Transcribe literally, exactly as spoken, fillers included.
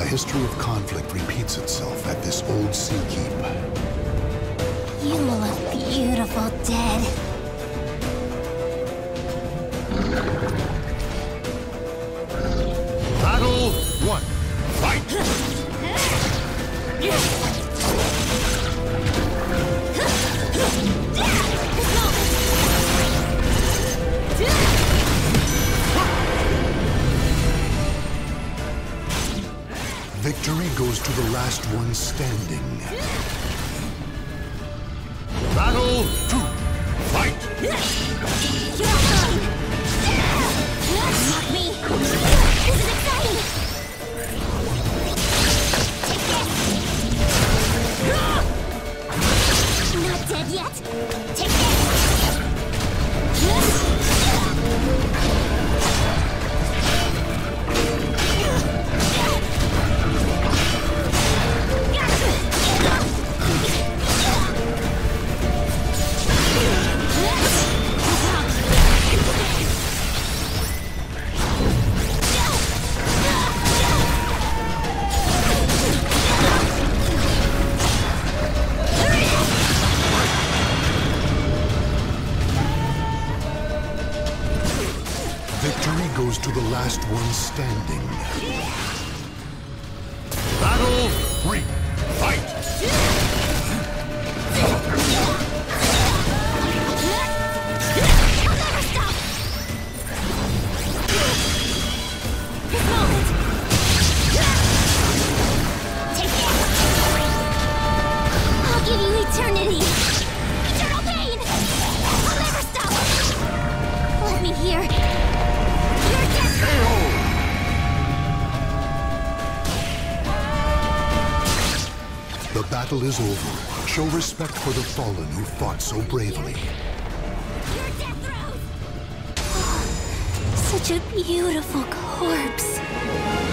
A history of conflict repeats itself at this old sea keep. You look beautiful, dead. Battle one. Fight! Victory goes to the last one standing. Battle two, fight! Mock me! This is exciting! Not dead yet? Take this! To the last one standing. Battle three, fight! The battle is over. Show respect for the fallen who fought so bravely. Your death throes! Such a beautiful corpse.